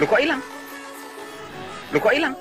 Loh kok hilang? Loh kok hilang?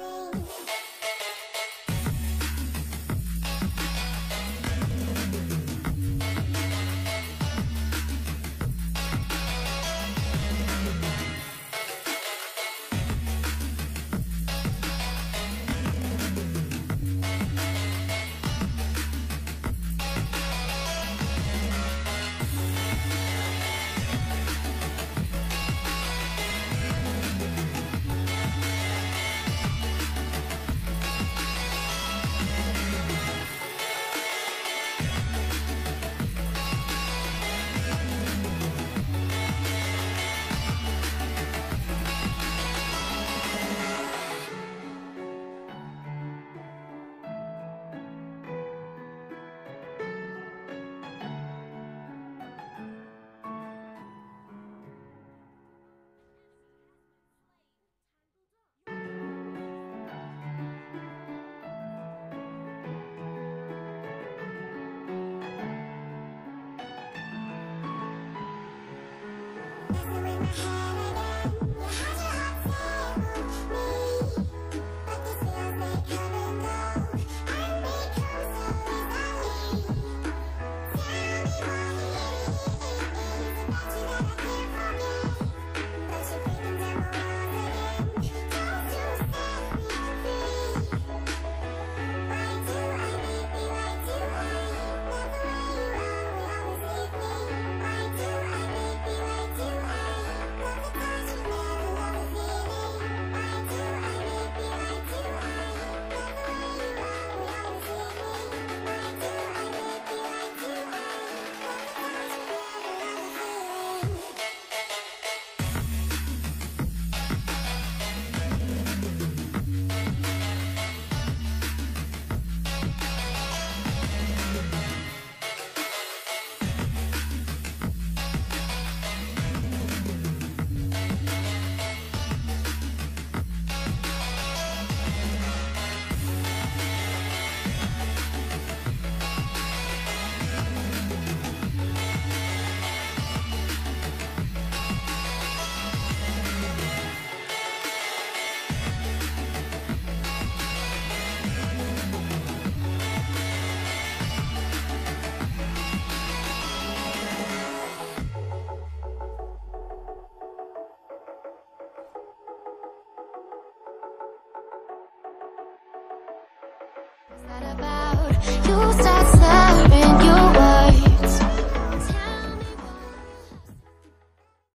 You